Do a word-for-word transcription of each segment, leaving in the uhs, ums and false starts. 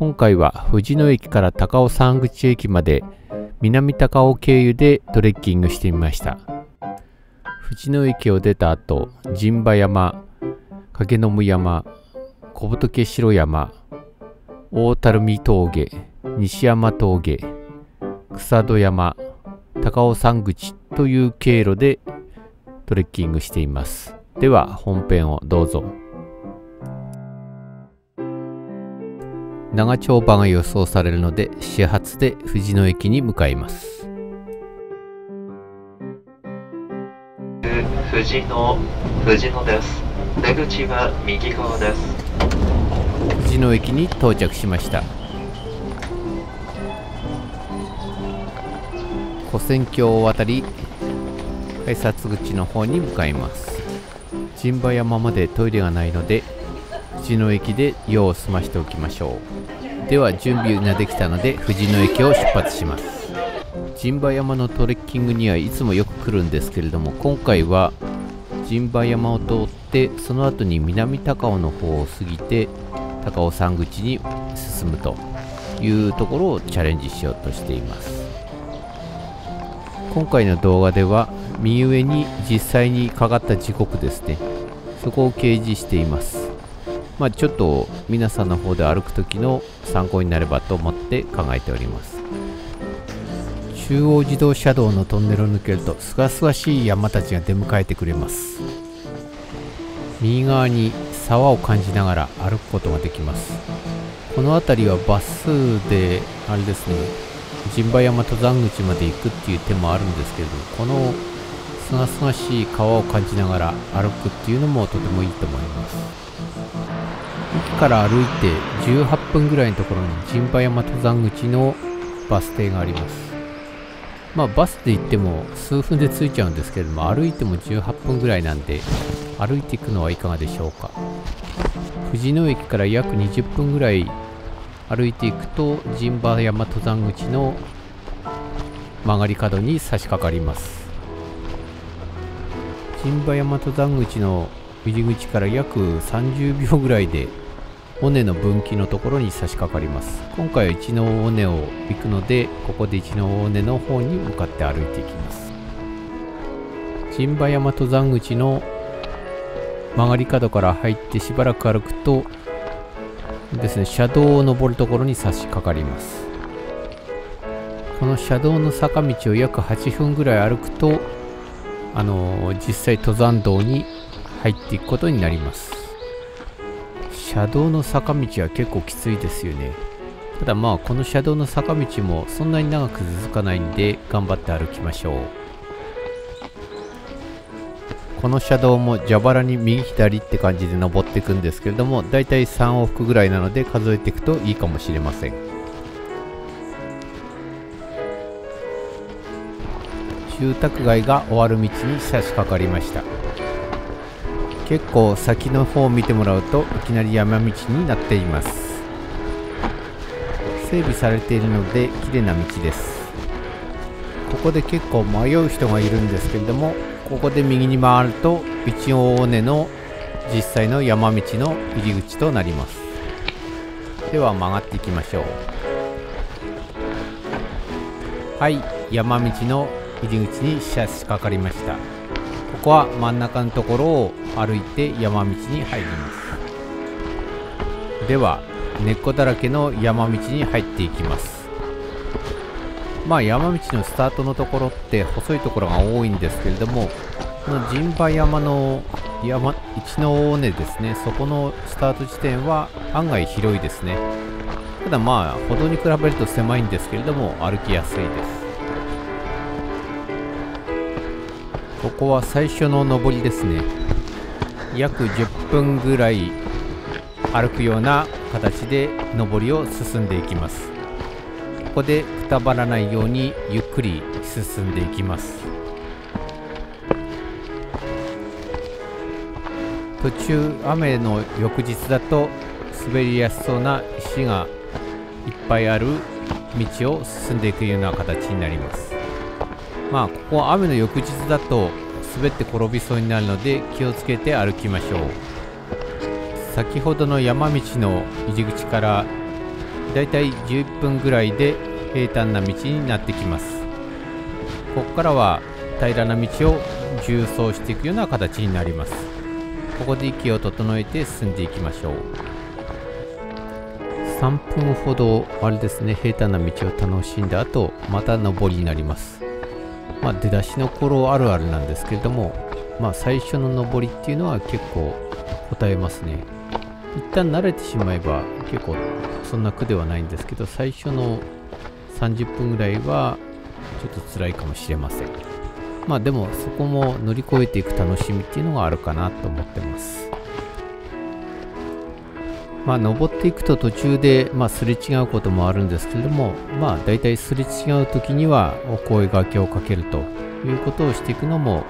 今回は藤野駅から高尾山口駅まで南高尾経由でトレッキングしてみました。藤野駅を出た後、陣馬山、影の武山、小仏白山、大樽見峠、西山峠、草戸山、高尾山口という経路でトレッキングしています。では本編をどうぞ。長丁場が予想されるので、始発で藤野駅に向かいます。藤野、藤野です。出口は右側です。藤野駅に到着しました。跨線橋を渡り、改札口の方に向かいます。陣馬山までトイレがないので、藤野駅で用を済ましておきましょう。では準備ができたので、藤野駅を出発します。陣馬山のトレッキングにはいつもよく来るんですけれども、今回は陣馬山を通って、その後に南高尾の方を過ぎて高尾山口に進むというところをチャレンジしようとしています。今回の動画では右上に実際にかかった時刻ですね、そこを掲示しています。まあ、ちょっと皆さんの方で歩く時の参考になればと思って考えております。中央自動車道のトンネルを抜けると、すがすがしい山たちが出迎えてくれます。右側に沢を感じながら歩くことができます。この辺りはバスであれですね、陣馬山登山口まで行くっていう手もあるんですけれども、このすがすがしい川を感じながら歩くっていうのもとてもいいと思います。駅から歩いてじゅうはっぷんぐらいのところに陣馬山登山口のバス停があります。まあバスで行っても数分で着いちゃうんですけれども、歩いてもじゅうはっぷんぐらいなんで、歩いていくのはいかがでしょうか。藤野駅から約にじゅっぷんぐらい歩いていくと、陣馬山登山口の曲がり角に差し掛かります。陣馬山登山口の入り口から約さんじゅうびょうぐらいで尾根の分岐のところに差し掛かります。今回は一の尾根を行くので、ここで一の尾根の方に向かって歩いていきます。陣馬山登山口の曲がり角から入ってしばらく歩くとですね、車道を登るところに差し掛かります。この車道の坂道を約はっぷんぐらい歩くと、あのー、実際登山道に入っていくことになります。車道の坂道は結構きついですよね。ただまあこの車道の坂道もそんなに長く続かないんで、頑張って歩きましょう。この車道も蛇腹に右左って感じで登っていくんですけれども、だいたいさん往復ぐらいなので数えていくといいかもしれません。住宅街が終わる道に差し掛かりました。結構先の方を見てもらうと、いきなり山道になっています。整備されているので綺麗な道です。ここで結構迷う人がいるんですけれども、ここで右に回ると一応尾根の実際の山道の入り口となります。では曲がっていきましょう。はい、山道の入り口に差し掛かりました。ここは真ん中のところを歩いて山道に入ります。では根っこだらけの山道に入っていきます。まあ山道のスタートのところって細いところが多いんですけれども、この陣馬山の山一の尾根ですね、そこのスタート地点は案外広いですね。ただまあ歩道に比べると狭いんですけれども、歩きやすいです。ここは最初の上りですね。約じゅっぷんぐらい歩くような形で上りを進んでいきます。ここでくたばらないようにゆっくり進んでいきます。途中雨の翌日だと滑りやすそうな石がいっぱいある道を進んでいくような形になります。まあここは雨の翌日だと滑って転びそうになるので、気をつけて歩きましょう。先ほどの山道の入り口からだいたいじゅっぷんぐらいで平坦な道になってきます。ここからは平らな道を縦走していくような形になります。ここで息を整えて進んでいきましょう。さんぷんほどあれですね、平坦な道を楽しんだ後、また上りになります。まあ、出だしの頃あるあるなんですけれども、まあ、最初の上りっていうのは結構応えますね。一旦慣れてしまえば結構そんな苦ではないんですけど、最初のさんじゅっぷんぐらいはちょっと辛いかもしれません。まあでもそこも乗り越えていく楽しみっていうのがあるかなと思ってます。まあ登っていくと途中で、まあ、すれ違うこともあるんですけれども、まあだいたいすれ違う時にはお声がけをかけるということをしていくのも、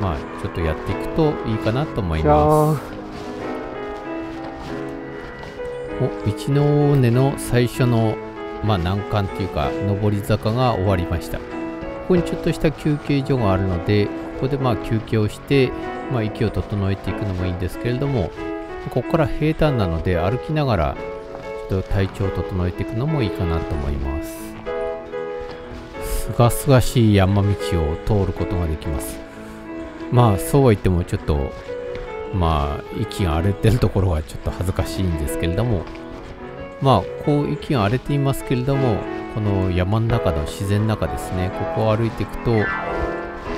まあちょっとやっていくといいかなと思います。お道の尾根の最初の、まあ、難関というか上り坂が終わりました。ここにちょっとした休憩所があるので、ここでまあ休憩をして、まあ、息を整えていくのもいいんですけれども、ここから平坦なので歩きながらちょっと体調を整えていくのもいいかなと思います。すがすがしい山道を通ることができます。まあそうは言ってもちょっとまあ息が荒れてるところはちょっと恥ずかしいんですけれども、まあこう息が荒れていますけれども、この山の中の自然の中ですね、ここを歩いていくと、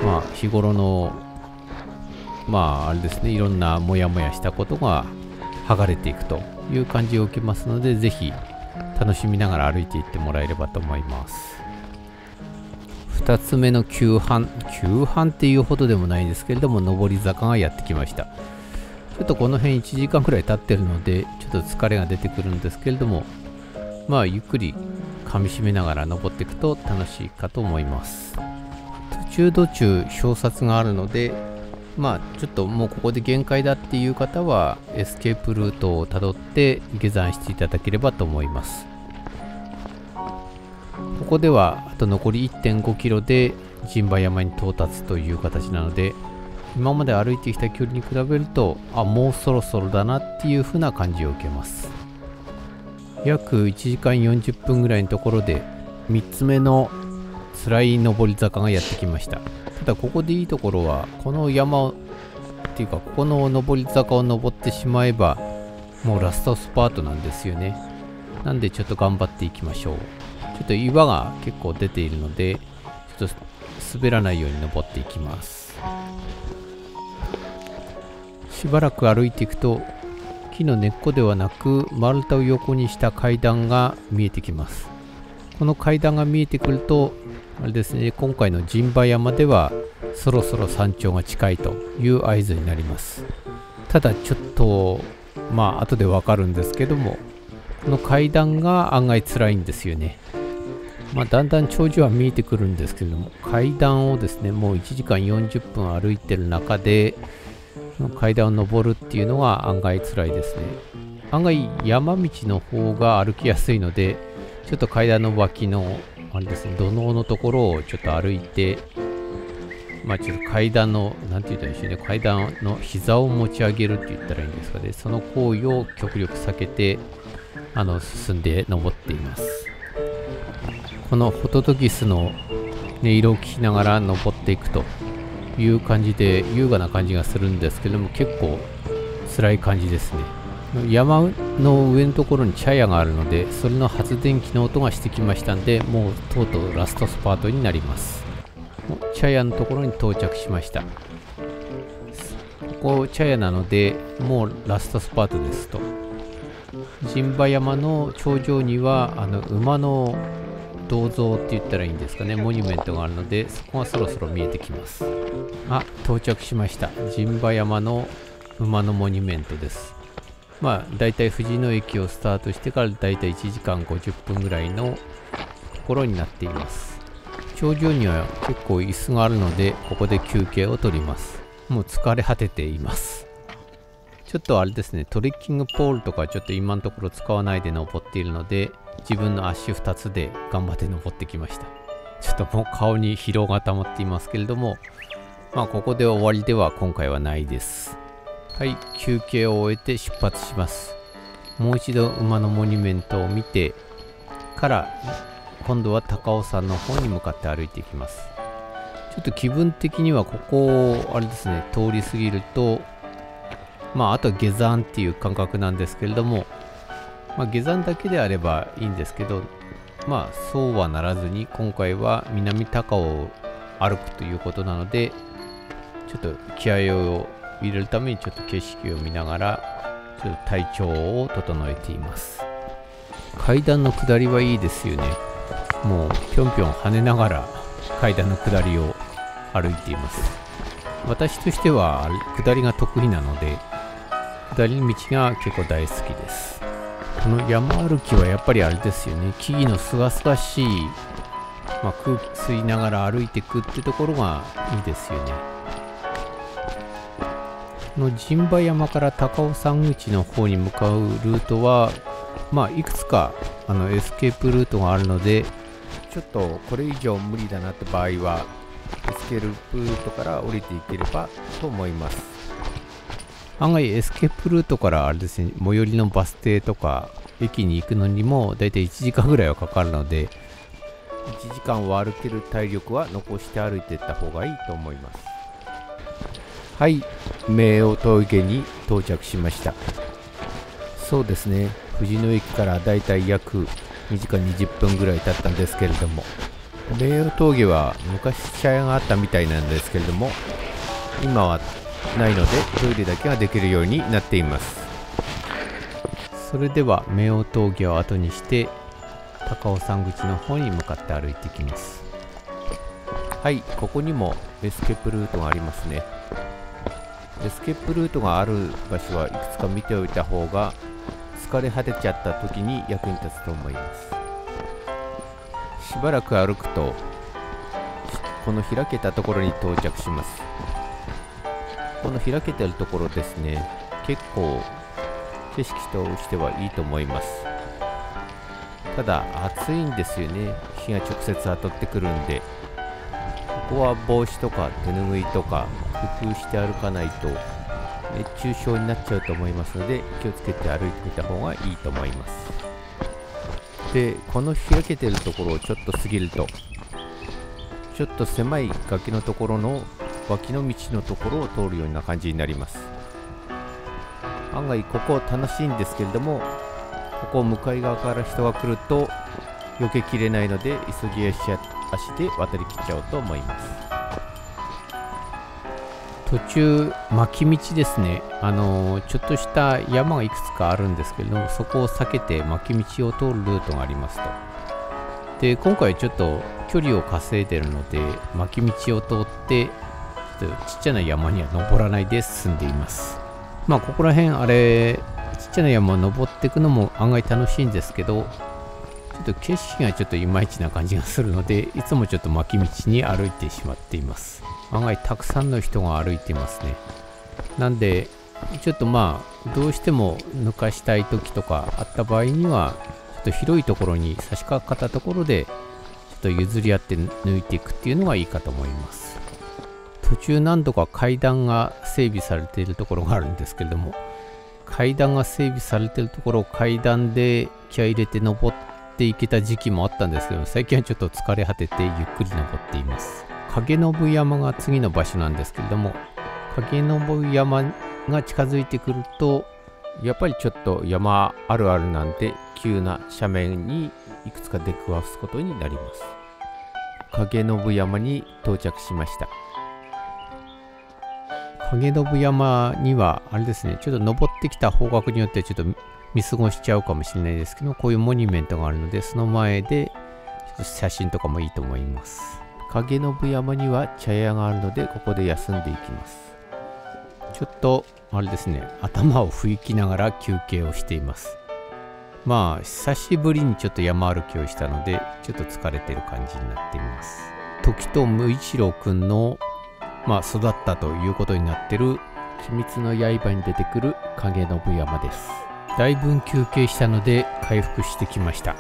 まあ日頃のまああれですね、いろんなモヤモヤしたことが剥がれていくという感じを受けますので、是非楽しみながら歩いていってもらえればと思います。ふたつめの急坂、急坂っていうほどでもないんですけれども、上り坂がやってきました。ちょっとこの辺いちじかんくらい経ってるのでちょっと疲れが出てくるんですけれども、まあゆっくりかみしめながら登っていくと楽しいかと思います。途中途中表札があるので、まあちょっともうここで限界だっていう方はエスケープルートをたどって下山していただければと思います。ここではあと残り いってんごキロ で陣馬山に到達という形なので、今まで歩いてきた距離に比べると、あ、もうそろそろだなっていう風な感じを受けます。約いちじかんよんじゅっぷんぐらいのところでみっつめの辛い上り坂がやってきました。ただここでいいところは、この山っていうかここの上り坂を登ってしまえばもうラストスパートなんですよね。なんでちょっと頑張っていきましょう。ちょっと岩が結構出ているので、ちょっと滑らないように登っていきます。しばらく歩いていくと、木の根っこではなく丸太を横にした階段が見えてきます。この階段が見えてくるとあれですね、今回の陣馬山ではそろそろ山頂が近いという合図になります。ただちょっとまあ後でわかるんですけども、この階段が案外辛いんですよね。まあ、だんだん頂上は見えてくるんですけれども、階段をですね、もういちじかんよんじゅっぷん歩いてる中で階段を登るっていうのが案外辛いですね。案外山道の方が歩きやすいので、ちょっと階段の脇のあれですね、土のうのところをちょっと歩いて、まあちょっと階段の何て言ったらいいんでしょうね、階段の膝を持ち上げるって言ったらいいんですかね、その行為を極力避けてあの進んで登っています。このホトトギスの音色を聞きながら登っていくという感じで、優雅な感じがするんですけども、結構辛い感じですね。山の上のところに茶屋があるので、それの発電機の音がしてきましたんで、もうとうとうラストスパートになります。茶屋のところに到着しました。ここ茶屋なのでもうラストスパートですと。陣馬山の頂上にはあの馬の銅像って言ったらいいんですかね、モニュメントがあるので、そこがそろそろ見えてきます。あ、到着しました。陣馬山の馬のモニュメントです。まあだいたい藤野駅をスタートしてからだいたいいちじかんごじゅっぷんぐらいのところになっています。頂上には結構椅子があるので、ここで休憩をとります。もう疲れ果てています。ちょっとあれですね、トレッキングポールとかちょっと今のところ使わないで登っているので、自分の足ふたつで頑張って登ってきました。ちょっともう顔に疲労が溜まっていますけれども、まあここで終わりでは今回はないです。はい、休憩を終えて出発します。もう一度馬のモニュメントを見て、から今度は高尾山の方に向かって歩いていきます。ちょっと気分的にはここあれですね、通り過ぎるとまああとは下山っていう感覚なんですけれども、まあ、下山だけであればいいんですけど、まあそうはならずに今回は南高尾を歩くということなので、ちょっと気合を入れるためにちょっと景色を見ながらちょっと体調を整えています。階段の下りはいいですよね。もうぴょんぴょん跳ねながら階段の下りを歩いています。私としては下りが得意なので下りの道が結構大好きです。この山歩きはやっぱりあれですよね、木々のすがすがしい、まあ、空気吸いながら歩いていくってところがいいですよね。この陣馬山から高尾山口の方に向かうルートはまあいくつかあのエスケープルートがあるので、ちょっとこれ以上無理だなって場合はエスケープルートから降りていければと思います。案外エスケープルートからあれですね、最寄りのバス停とか駅に行くのにもだいたいいちじかんぐらいはかかるので、いちじかんは歩ける体力は残して歩いていった方がいいと思います。はい、明王峠に到着しました。そうですね、藤野駅からだいたい約にじかんにじゅっぷんぐらい経ったんですけれども、明王峠は昔茶屋があったみたいなんですけれども今はないのでトイレだけができるようになっています。それでは明王峠を後にして高尾山口の方に向かって歩いていきます。はい、ここにもエスケープルートがありますね。エスケープルートがある場所はいくつか見ておいた方が疲れ果てちゃった時に役に立つと思います。しばらく歩くとこの開けたところに到着します。この開けてるところですね、結構景色としてはいいと思います。ただ暑いんですよね、日が直接当たってくるんで、ここは帽子とか手ぬぐいとか工夫して歩かないと熱中症になっちゃうと思いますので気をつけて歩いてみた方がいいと思います。でこの開けてるところをちょっと過ぎるとちょっと狭い崖のところの脇の道のところを通るような感じになります。案外ここ楽しいんですけれども、ここ向かい側から人が来ると避けきれないので急ぎ足で渡りきっちゃおうと思います。途中巻き道ですね、あのー、ちょっとした山がいくつかあるんですけれども、そこを避けて巻き道を通るルートがありますと。で今回ちょっと距離を稼いでるので巻き道を通ってちょっとちっちゃな山には登らないで進んでいます。まあここら辺あれちっちゃな山を登っていくのも案外楽しいんですけど、ちょっと景色がちょっといまいちな感じがするのでいつもちょっと巻き道に歩いてしまっています。案外たくさんの人が歩いていますね。なんでちょっとまあどうしても抜かしたい時とかあった場合にはちょっと広いところに差し掛かったところでちょっと譲り合って抜いていくっていうのがいいかと思います。途中何度か階段が整備されているところがあるんですけれども、階段が整備されているところを階段で気合い入れて登ってって行けた時期もあったんですけど、最近はちょっと疲れ果ててゆっくり登っています。影信山が次の場所なんですけれども、影信山が近づいてくるとやっぱりちょっと山あるあるなんで急な斜面にいくつか出くわすことになります。影信山に到着しました。影信山にはあれですね、ちょっと登ってきた方角によってちょっと見過ごしちゃうかもしれないですけど、こういうモニュメントがあるのでその前でちょっと写真とかもいいと思います。影信山には茶屋があるのでここで休んでいきます。ちょっとあれですね、頭を拭きながら休憩をしています。まあ久しぶりにちょっと山歩きをしたのでちょっと疲れてる感じになっています。時任無一郎くんのまあ育ったということになってる「鬼滅の刃」に出てくる影信山です。だいぶ休憩したので回復してきました。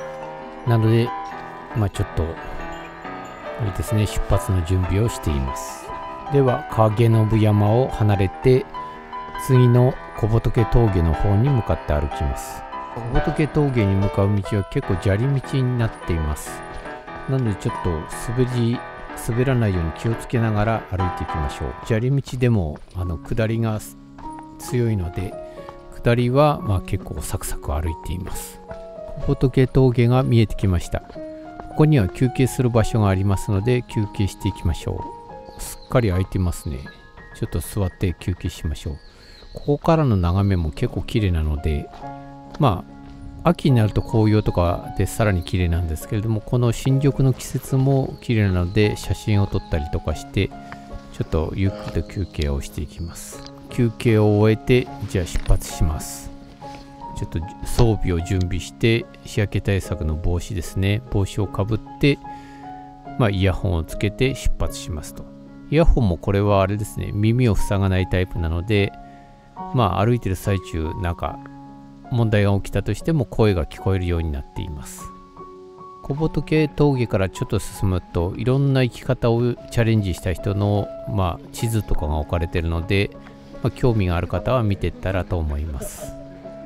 なのでまあちょっとあれですね、出発の準備をしています。では影信山を離れて次の小仏峠の方に向かって歩きます。大仏峠に向かう道は結構砂利道になっています。なのでちょっと滑り滑らないように気をつけながら歩いていきましょう。砂利道でもあの下りが強いので、下りはまあ結構サクサク歩いています。大仏峠が見えてきました。ここには休憩する場所がありますので、休憩していきましょう。すっかり空いてますね。ちょっと座って休憩しましょう。ここからの眺めも結構綺麗なので、まあ秋になると紅葉とかでさらに綺麗なんですけれども、この新緑の季節も綺麗なので写真を撮ったりとかして、ちょっとゆっくりと休憩をしていきます。休憩を終えて、じゃあ出発します。ちょっと装備を準備して、日焼け対策の帽子ですね、帽子をかぶって、まあイヤホンをつけて出発しますと。イヤホンもこれはあれですね、耳を塞がないタイプなので、まあ歩いてる最中なんか問題が起きたとしても声が聞こえるようになっています。小仏峠からちょっと進むと、いろんな生き方をチャレンジした人の、まあ、地図とかが置かれてるので、まあ、興味がある方は見ていったらと思います。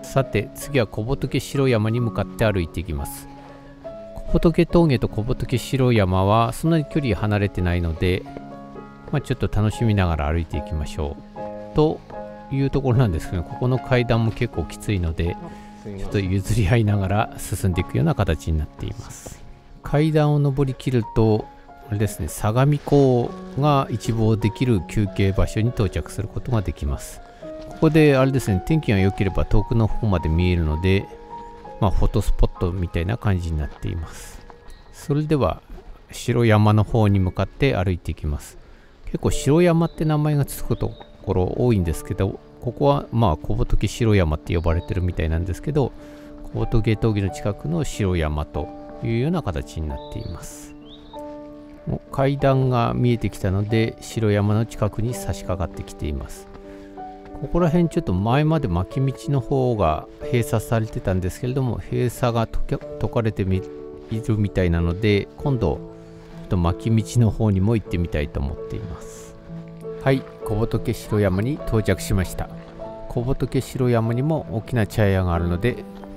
さて次は小仏白山に向かって歩いていきます。小仏峠と小仏白山はそんなに距離離れてないので、まあ、ちょっと楽しみながら歩いていきましょうというところなんですけど、ここの階段も結構きついので、ちょっと譲り合いながら進んでいくような形になっています。階段を上りきるとあれですね、相模湖が一望できる休憩場所に到着することができます。ここであれですね、天気が良ければ遠くの方まで見えるので、まあ、フォトスポットみたいな感じになっています。それでは白山の方に向かって歩いていきます。結構白山って名前がつくところ多いんですけど、ここはまあ小仏白山って呼ばれてるみたいなんですけど、小仏峠の近くの白山というような形になっています。階段が見えてきたので、白山の近くに差し掛かってきています。ここら辺ちょっと前まで巻き道の方が閉鎖されてたんですけれども、閉鎖が解かれているみたいなので、今度ちょっと巻き道の方にも行ってみたいと思っています。はい、小仏白山に到着しました。小仏白山にも大きな茶屋があるので、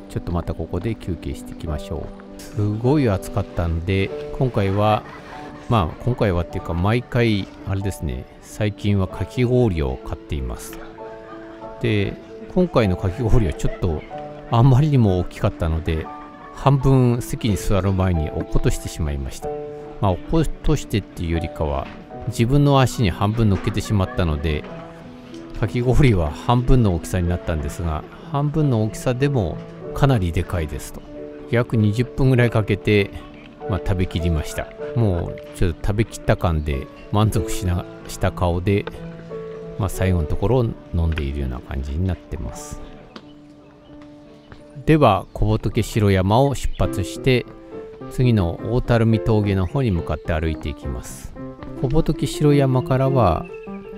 ちょっとまたここで休憩していきましょう。すごい暑かったんで、今回はまあ今回はっていうか毎回あれですね、最近はかき氷を買っています。で、今回のかき氷はちょっとあまりにも大きかったので、半分席に座る前に落っことしてしまいました。まあ、落っことしてっていうよりかは自分の足に半分乗っけてしまったので、かき氷は半分の大きさになったんですが、半分の大きさでもかなりでかいですと。約にじゅっぷんぐらいかけて、まあ、食べきりました。もうちょっと食べきった感で満足しなした顔で、まあ、最後のところを飲んでいるような感じになってます。では小仏白山を出発して、次の大垂水峠の方に向かって歩いていきます。小仏白山からは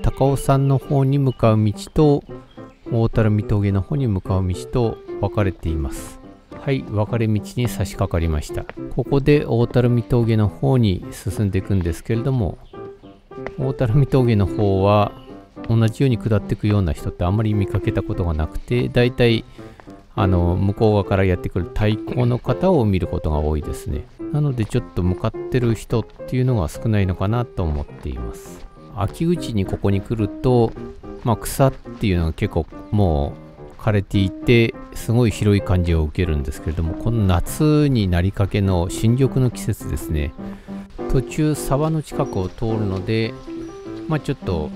高尾山の方に向かう道と大垂水峠の方に向かう道と分かれています。はい、分かれ道に差し掛かりました。ここで大垂水峠の方に進んでいくんですけれども、大垂水峠の方は同じように下っていくような人ってあんまり見かけたことがなくて、だいたいあの向こう側からやってくる対向の方を見ることが多いですね。なのでちょっと向かってる人っていうのが少ないのかなと思っています。秋口にここに来ると、まあ、草っていうのが結構もう枯れていて、すごい広い感じを受けるんですけれども、この夏になりかけの新緑の季節ですね。途中沢の近くを通るので、まあ、ちょっと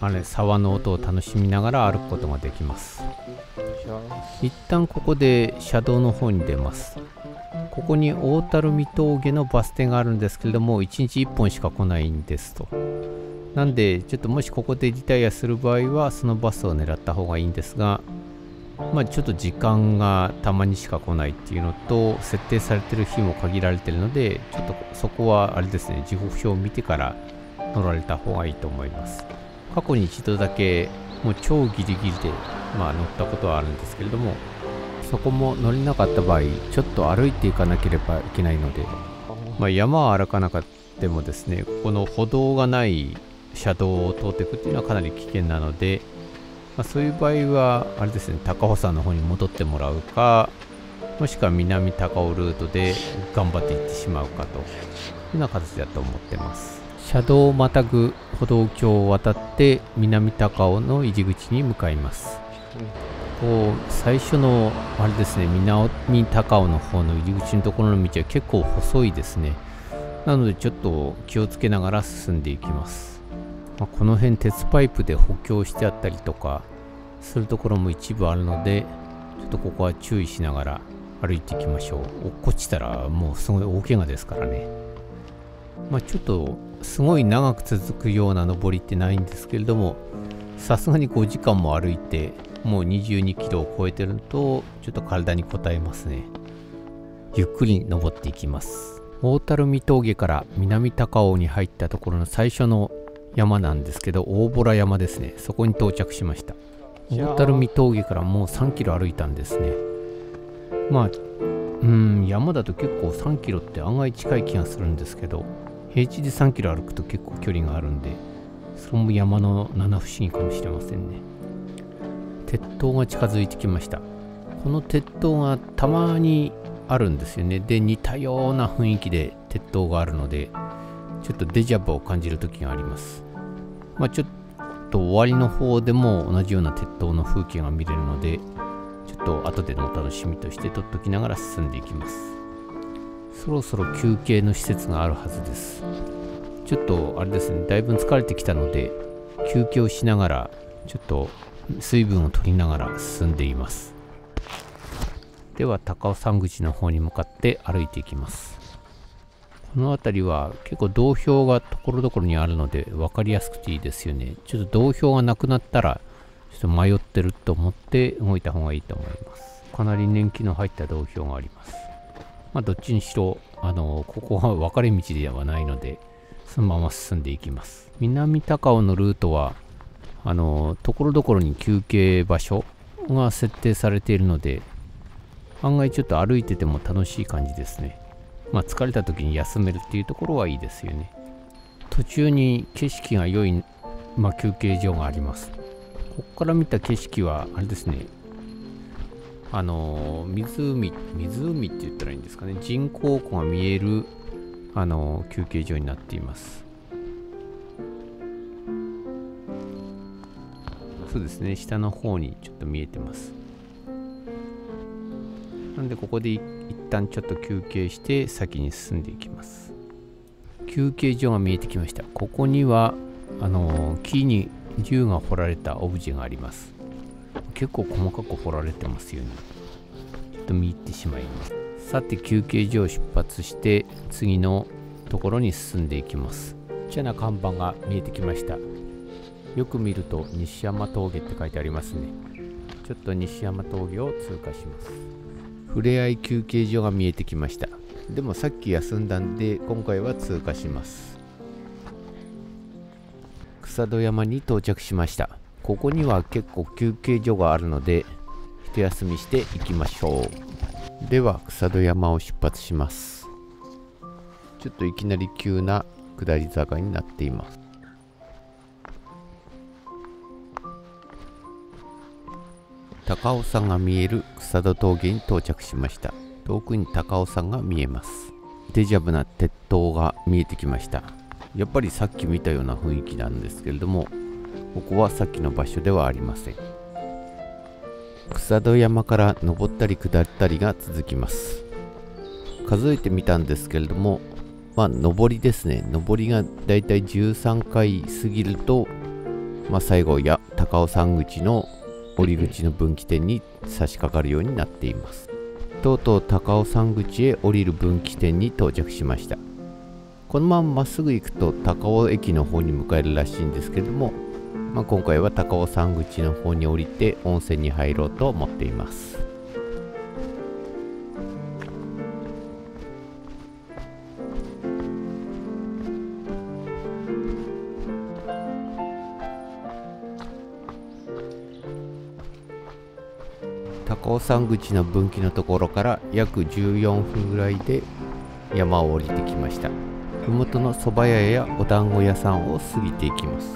あれ沢の音を楽しみながら歩くことができます。一旦ここで車道の方に出ます。ここに大垂水峠のバス停があるんですけれども、いちにちいっぽんしか来ないんですと。なんでちょっともしここでリタイアする場合はそのバスを狙った方がいいんですが、まあちょっと時間がたまにしか来ないっていうのと、設定されてる日も限られてるので、ちょっとそこはあれですね、時刻表を見てから乗られた方がいいと思います。過去に一度だけもう超ギリギリで、まあ、乗ったことはあるんですけれども、そこも乗れなかった場合ちょっと歩いていかなければいけないので、まあ、山は歩かなくてもですね、ここの歩道がない車道を通っていくっていうのはかなり危険なので、まあ、そういう場合はあれですね、高尾山の方に戻ってもらうか、もしくは南高尾ルートで頑張っていってしまうかというような形だと思ってます。車道をまたぐ歩道橋を渡って南高尾の入り口に向かいます。こう最初のあれですね、南高尾の方の入り口のところの道は結構細いですね。なのでちょっと気をつけながら進んでいきます。まあ、この辺鉄パイプで補強してあったりとかするところも一部あるので、ちょっとここは注意しながら歩いていきましょう。落っこちたらもうすごい大怪我ですからね。まあ、ちょっとすごい長く続くような登りってないんですけれども、さすがにごじかんも歩いてもうにじゅうにキロを超えてるとちょっと体にこたえますね。ゆっくり登っていきます。大樽見峠から南高尾に入ったところの最初の山なんですけど、大洞山ですね。そこに到着しました。大樽見峠からもうさんキロ歩いたんですね。まあうん山だと結構さんキロって案外近い気がするんですけど、平地でさんキロ歩くと結構距離があるんで、それも山の七不思議かもしれませんね。鉄塔が近づいてきました。この鉄塔がたまにあるんですよね。で似たような雰囲気で鉄塔があるので、ちょっとデジャブを感じる時があります。まあ、ちょっと終わりの方でも同じような鉄塔の風景が見れるので、ちょっと後でのお楽しみとして撮っときながら進んでいきます。そろそろ休憩の施設があるはずです。ちょっとあれですね、だいぶ疲れてきたので休憩をしながら、ちょっと水分を取りながら進んでいます。では高尾山口の方に向かって歩いていきます。この辺りは結構道標がところどころにあるので分かりやすくていいですよね。ちょっと道標がなくなったらちょっと迷ってると思って動いた方がいいと思います。かなり年季の入った道標があります。まあどっちにしろあのここは分かれ道ではないので、そのまま進んでいきます。南高尾のルートはあのところどころに休憩場所が設定されているので、案外ちょっと歩いてても楽しい感じですね。まあ疲れた時に休めるっていうところはいいですよね。途中に景色が良い、まあ、休憩所があります。ここから見た景色はあれですね、あの湖湖って言ったらいいんですかね、人工湖が見えるあの休憩所になっています。そうですね、下の方にちょっと見えてます。なんでここで一旦ちょっと休憩して先に進んでいきます。休憩所が見えてきました。ここにはあの木に銃が彫られたオブジェがあります。結構細かく彫られてますよね。ちょっと見入ってしまいます。さて休憩所を出発して次のところに進んでいきます。ちっちゃな看板が見えてきました。よく見ると西山峠って書いてありますね。ちょっと西山峠を通過します。ふれあい休憩所が見えてきました。でもさっき休んだんで今回は通過します。草戸山に到着しました。ここには結構休憩所があるので一休みしていきましょう。では草戸山を出発します。ちょっといきなり急な下り坂になっています。高尾山が見える草戸峠に到着しました。遠くに高尾山が見えます。デジャブな鉄塔が見えてきました。やっぱりさっき見たような雰囲気なんですけれども、ここはさっきの場所ではありません。草戸山から登ったり下ったりが続きます。数えてみたんですけれども、まあ登りですね、登りがだいたいじゅうさんかい過ぎると、まあ、最後や高尾山口の降り口の分岐点に差し掛かるようになっています。とうとう高尾山口へ降りる分岐点に到着しました。このまままっすぐ行くと高尾駅の方に向かえるらしいんですけれども、まあ、今回は高尾山口の方に降りて温泉に入ろうと思っています。高尾山口の分岐のところから約じゅうよんふんぐらいで山を降りてきました。麓の蕎麦屋やお団子屋さんを過ぎていきます。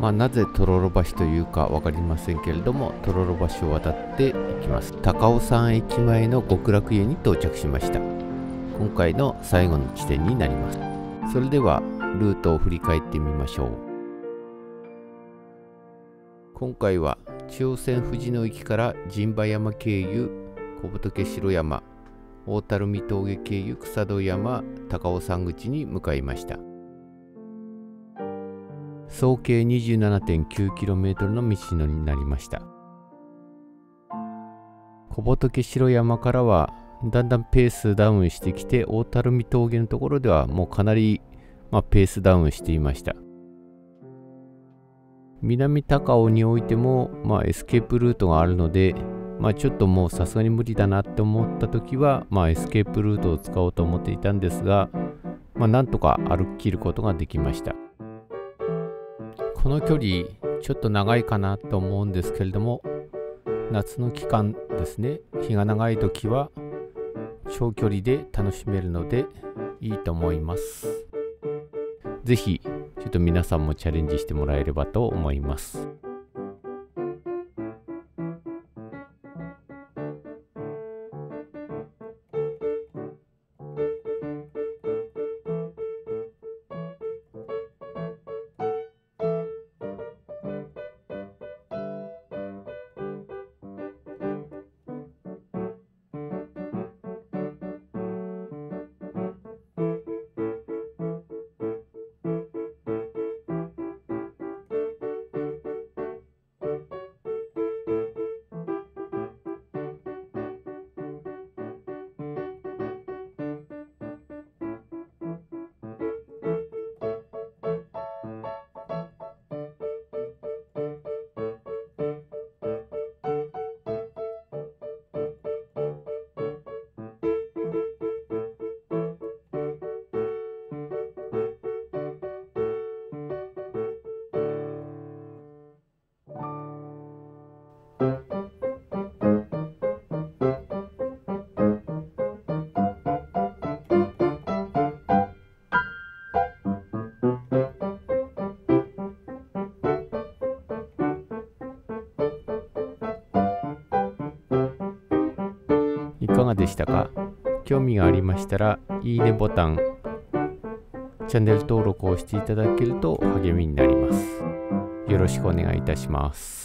まあ、なぜとろろ橋というか分かりませんけれども、とろろ橋を渡っていきます。高尾山駅前の極楽湯に到着しました。今回の最後の地点になります。それではルートを振り返ってみましょう。今回は中央線藤野駅から陣馬山経由小仏城山、大樽見峠経由草戸山、高尾山口に向かいました。総計 にじゅうななてんきゅうキロメートル の道のりになりました。小仏城山からはだんだんペースダウンしてきて、大樽見峠のところではもうかなり、まあ、ペースダウンしていました。南高尾においても、まあ、エスケープルートがあるので、まあ、ちょっともうさすがに無理だなって思った時は、まあ、エスケープルートを使おうと思っていたんですが、まあ、なんとか歩き切ることができました。この距離ちょっと長いかなと思うんですけれども、夏の期間ですね、日が長い時は長距離で楽しめるのでいいと思います。是非ちょっと皆さんもチャレンジしてもらえればと思います。いかがでしたか？興味がありましたら、いいねボタン、チャンネル登録をしていただけると励みになります。よろしくお願いいたします。